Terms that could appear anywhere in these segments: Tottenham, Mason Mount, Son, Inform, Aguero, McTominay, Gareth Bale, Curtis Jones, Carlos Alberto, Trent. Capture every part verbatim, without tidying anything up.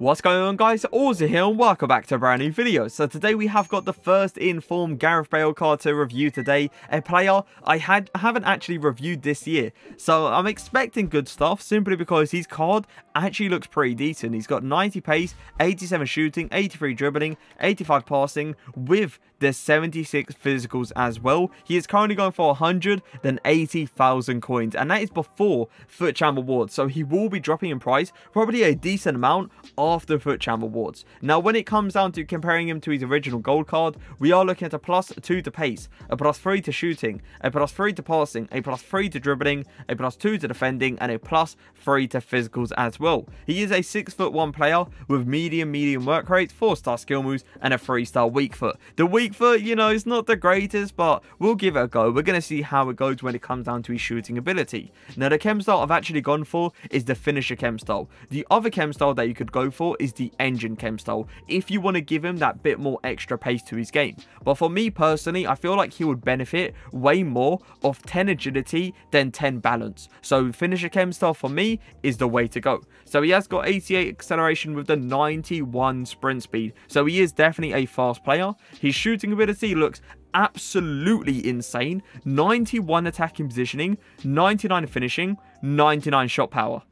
What's going on, guys? Ozzy here and welcome back to a brand new video. So today we have got the first in-form Gareth Bale card to review today. A player I had, haven't actually reviewed this year. So I'm expecting good stuff simply because his card actually looks pretty decent. He's got ninety pace, eighty-seven shooting, eighty-three dribbling, eighty-five passing with the seventy-six physicals as well. He is currently going for one hundred eighty thousand coins, and that is before Foot Champ Awards. So he will be dropping in price probably a decent amount after Foot Champ Awards. Now, when it comes down to comparing him to his original gold card, we are looking at a plus two to pace, a plus three to shooting, a plus three to passing, a plus three to dribbling, a plus two to defending, and a plus three to physicals as well. He is a six foot one player with medium, medium work rate, four star skill moves, and a three star weak foot. The weak foot, you know, it's not the greatest, but we'll give it a go. We're going to see how it goes when it comes down to his shooting ability. Now, the chem style I've actually gone for is the finisher chem style. The other chem style that you could go for is the engine chem style, if you want to give him that bit more extra pace to his game. But for me personally, I feel like he would benefit way more off ten agility than ten balance. So finisher chem style for me is the way to go. So he has got eighty-eight acceleration with the ninety-one sprint speed. So he is definitely a fast player. His shooting ability looks absolutely insane. ninety-one attacking positioning, ninety-nine finishing, ninety-nine shot power.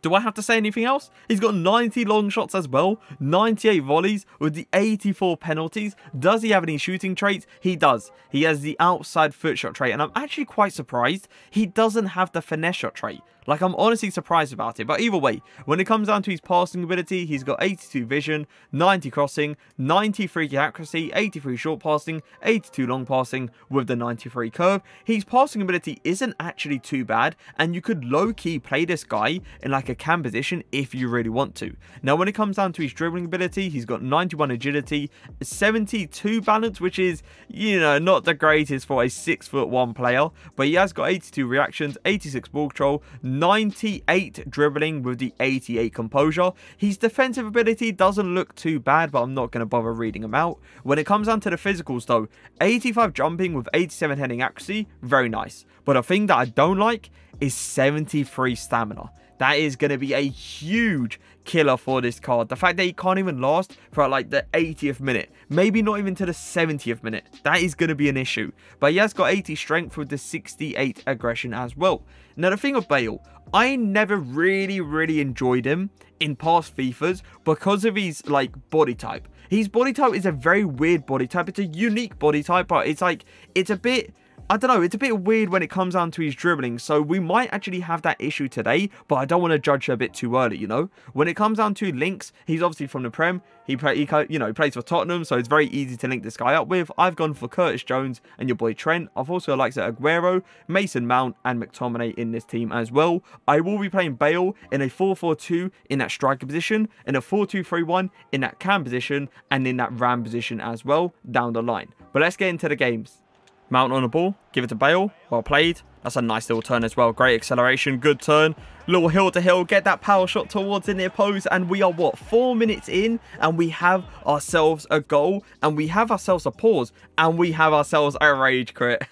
Do I have to say anything else? He's got ninety long shots as well, ninety-eight volleys with the eighty-four penalties. Does he have any shooting traits? He does. He has the outside foot shot trait, and I'm actually quite surprised he doesn't have the finesse shot trait. Like, I'm honestly surprised about it. But either way, when it comes down to his passing ability, he's got eighty-two vision, ninety crossing, ninety-three accuracy, eighty-three short passing, eighty-two long passing with the ninety-three curve. His passing ability isn't actually too bad, and you could low-key play this guy in like a cam position if you really want to. Now, when it comes down to his dribbling ability, he's got ninety-one agility, seventy-two balance, which is, you know, not the greatest for a six foot one player, but he has got eighty-two reactions, eighty-six ball control, ninety-eight dribbling with the eighty-eight composure. His defensive ability doesn't look too bad, but I'm not going to bother reading them out. When it comes down to the physicals though, eighty-five jumping with eighty-seven heading accuracy, very nice. But a thing that I don't like is seventy-three stamina. That is going to be a huge killer for this card. The fact that he can't even last for like the eightieth minute, maybe not even to the seventieth minute, that is going to be an issue. But he has got eighty strength with the sixty-eight aggression as well. Now, the thing of Bale, I never really, really enjoyed him in past FIFAs because of his like body type. His body type is a very weird body type. It's a unique body type, but it's like, it's a bit... I don't know, it's a bit weird when it comes down to his dribbling, so we might actually have that issue today, but I don't want to judge her a bit too early, you know? When it comes down to links, he's obviously from the Prem, he, play, he you know, he plays for Tottenham, so it's very easy to link this guy up with. I've gone for Curtis Jones and your boy Trent. I've also liked Aguero, Mason Mount, and McTominay in this team as well. I will be playing Bale in a four four two in that striker position, in a four two three one in that cam position, and in that ram position as well, down the line. But let's get into the games. Mount on the ball, give it to Bale, well played. That's a nice little turn as well, great acceleration, good turn. Little hill to hill, get that power shot towards the near post, and we are, what, four minutes in, and we have ourselves a goal, and we have ourselves a pause, and we have ourselves a rage crit.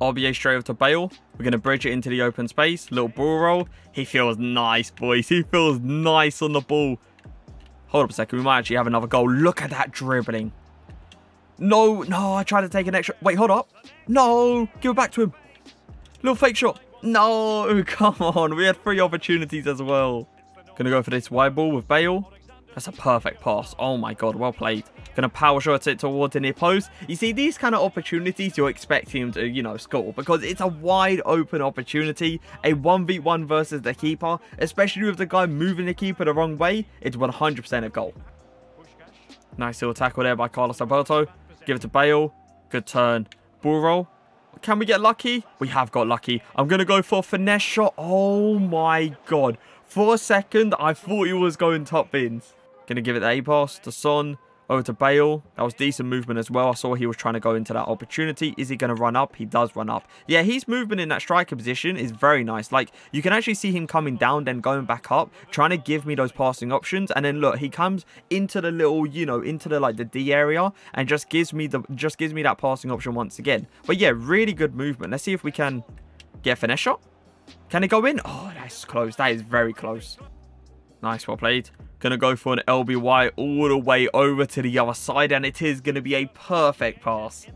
R B A straight over to Bale. We're going to bridge it into the open space, little ball roll. He feels nice, boys, he feels nice on the ball. Hold up a second, we might actually have another goal. Look at that dribbling. No, no, I tried to take an extra. Wait, hold up. No, give it back to him. Little fake shot. No, come on. We had three opportunities as well. Going to go for this wide ball with Bale. That's a perfect pass. Oh my God, well played. Going to power shot it towards the near post. You see, these kind of opportunities you're expecting him to, you know, score, because it's a wide open opportunity. A one v one versus the keeper, especially with the guy moving the keeper the wrong way, it's one hundred percent a goal. Nice little tackle there by Carlos Alberto. Give it to Bale. Good turn. Ball roll. Can we get lucky? We have got lucky. I'm going to go for a finesse shot. Oh my God. For a second, I thought he was going top bins. Going to give it the A pass to Son. Over to Bale. That was decent movement as well. I saw he was trying to go into that opportunity. Is he going to run up? He does run up. Yeah, his movement in that striker position is very nice. Like, you can actually see him coming down, then going back up, trying to give me those passing options. And then look, he comes into the little, you know, into the like the D area, and just gives me the just gives me that passing option once again. But yeah, really good movement. Let's see if we can get a finesse shot. Can it go in? Oh, that's close. That is very close. Nice, well played. Going to go for an L B Y all the way over to the other side. And it is going to be a perfect pass.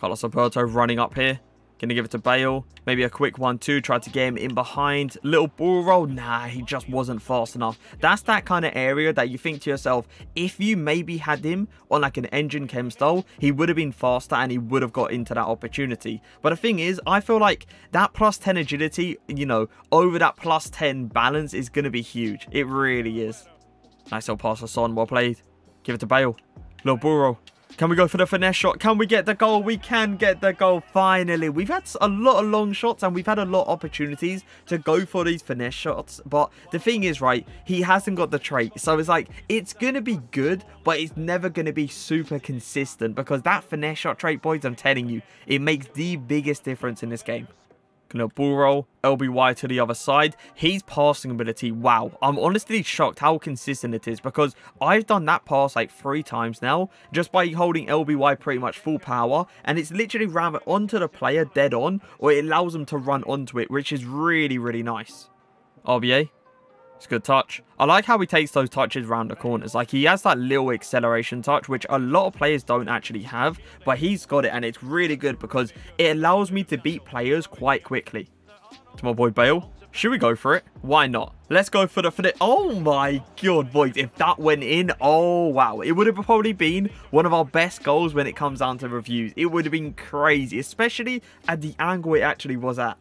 Carlos Alberto running up here. Going to give it to Bale. Maybe a quick one, two. Try to get him in behind. Little ball roll. Nah, he just wasn't fast enough. That's that kind of area that you think to yourself, if you maybe had him on like an engine chem style, he would have been faster and he would have got into that opportunity. But the thing is, I feel like that plus ten agility, you know, over that plus ten balance is going to be huge. It really is. Nice little pass to Son. Well played. Give it to Bale. Little ball roll. Can we go for the finesse shot? Can we get the goal? We can get the goal, finally. We've had a lot of long shots and we've had a lot of opportunities to go for these finesse shots. But the thing is, right, he hasn't got the trait. So it's like, it's going to be good, but it's never going to be super consistent. Because that finesse shot trait, boys, I'm telling you, it makes the biggest difference in this game. Gonna ball roll, L B Y to the other side. His passing ability, wow. I'm honestly shocked how consistent it is, because I've done that pass like three times now, just by holding L B Y pretty much full power, and it's literally rammed onto the player dead on, or it allows them to run onto it, which is really, really nice. R B A. It's a good touch. I like how he takes those touches round the corners. Like, he has that little acceleration touch, which a lot of players don't actually have, but he's got it, and it's really good because it allows me to beat players quite quickly. To my boy Bale. Should we go for it? Why not? Let's go for the finish. Oh my god, boys. If that went in, oh wow. It would have probably been one of our best goals when it comes down to reviews. It would have been crazy, especially at the angle it actually was at.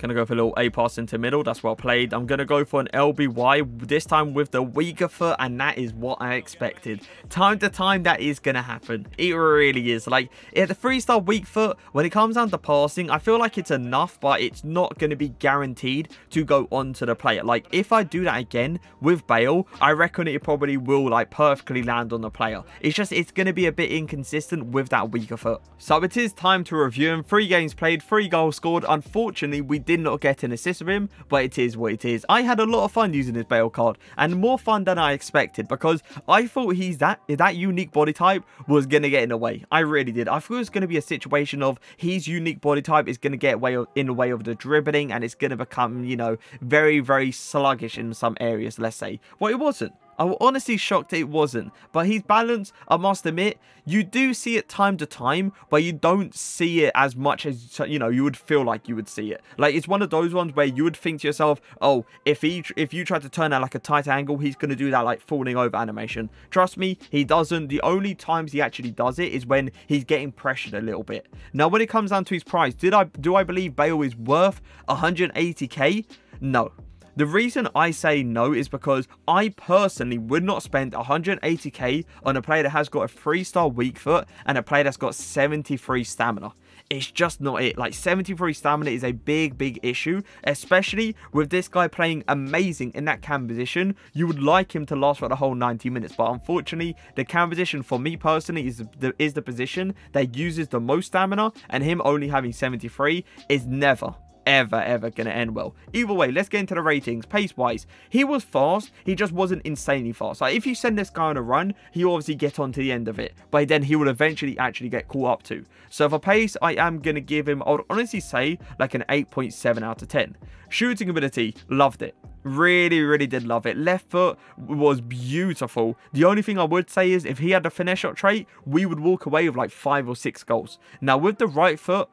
Gonna go for a little A pass into middle. That's well played. I'm gonna go for an L B Y, this time with the weaker foot, and that is what I expected. Time to time, that is gonna happen. It really is. Like, yeah, the three-star weak foot, when it comes down to passing, I feel like it's enough, but it's not gonna be guaranteed to go on to the player. Like, if I do that again with Bale, I reckon it probably will, like, perfectly land on the player. It's just, it's gonna be a bit inconsistent with that weaker foot. So it is time to review him. Three games played, three goals scored. Unfortunately, we did Did not get an assist with him, but it is what it is. I had a lot of fun using his Bale card, and more fun than I expected, because I thought he's that that unique body type was going to get in the way. I really did. I thought it was going to be a situation of his unique body type is going to get way of, in the way of the dribbling, and it's going to become, you know, very, very sluggish in some areas, let's say. Well, it wasn't. I was honestly shocked it wasn't. But his balance, I must admit, you do see it time to time, but you don't see it as much as, you know, you would feel like you would see it. Like, it's one of those ones where you would think to yourself, oh, if he, if you try to turn at like a tight angle, he's going to do that, like, falling over animation. Trust me, he doesn't. The only times he actually does it is when he's getting pressured a little bit. Now, when it comes down to his price, did I, do I believe Bale is worth one hundred eighty K? No. The reason I say no is because I personally would not spend one hundred eighty K on a player that has got a three-star weak foot and a player that's got seventy-three stamina. It's just not it. Like, seventy-three stamina is a big, big issue, especially with this guy playing amazing in that cam position. You would like him to last for the whole ninety minutes, but unfortunately, the cam position for me personally is the, is the position that uses the most stamina, and him only having seventy-three is never... ever ever gonna end well. Either way, let's get into the ratings. Pace wise, he was fast, he just wasn't insanely fast. Like, if you send this guy on a run, he'll obviously get on to the end of it, but then he will eventually actually get caught up to. So for pace, I am gonna give him, I would honestly say, like an eight point seven out of ten. Shooting ability, loved it. Really, really did love it. Left foot was beautiful. The only thing I would say is if he had the finesse shot trait, we would walk away with like five or six goals. Now with the right foot,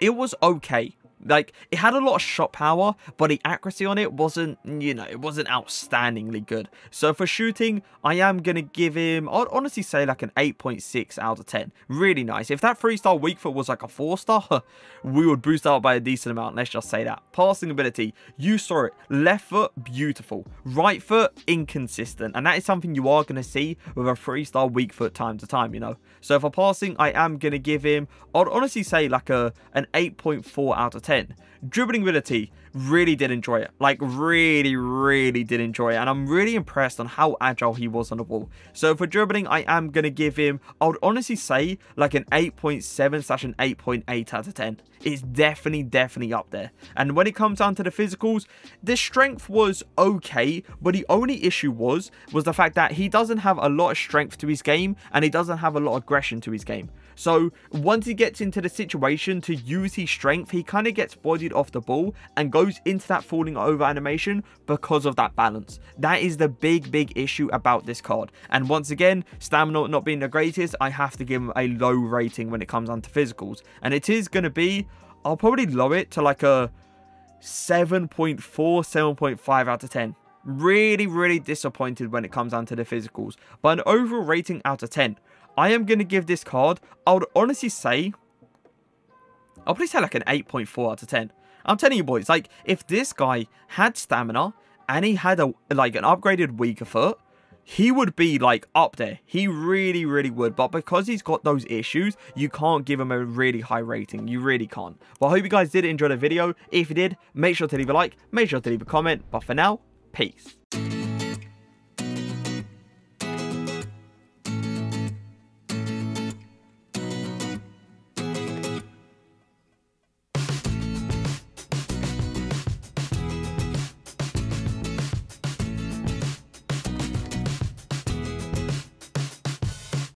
it was okay. Like, it had a lot of shot power, but the accuracy on it wasn't, you know, it wasn't outstandingly good. So for shooting, I am going to give him, I'd honestly say like an eight point six out of ten. Really nice. If that three-star weak foot was like a four-star, we would boost out by a decent amount. Let's just say that. Passing ability, you saw it. Left foot, beautiful. Right foot, inconsistent. And that is something you are going to see with a three-star weak foot time to time, you know. So for passing, I am going to give him, I'd honestly say like a an eight point four out of ten. ten. Dribbling ability, really did enjoy it. Like, really, really did enjoy it. And I'm really impressed on how agile he was on the ball. So for dribbling, I am going to give him, I would honestly say, like an eight point seven slash an eight point eight out of ten. It's definitely, definitely up there. And when it comes down to the physicals, the strength was okay. But the only issue was, was the fact that he doesn't have a lot of strength to his game. And he doesn't have a lot of aggression to his game. So once he gets into the situation to use his strength, he kind of gets bodied off the ball and goes goes into that falling over animation because of that balance. That is the big, big issue about this card. And once again, stamina not being the greatest, I have to give him a low rating when it comes down to physicals. And it is going to be, I'll probably lower it to like a seven point four, seven point five out of ten. Really, really disappointed when it comes down to the physicals. But an overall rating out of ten. I am going to give this card, I would honestly say, I'll probably say like an eight point four out of ten. I'm telling you boys, like, if this guy had stamina and he had a like an upgraded weaker foot, he would be like up there. He really, really would. But because he's got those issues, you can't give him a really high rating. You really can't. But I hope you guys did enjoy the video. If you did, make sure to leave a like, make sure to leave a comment. But for now, peace.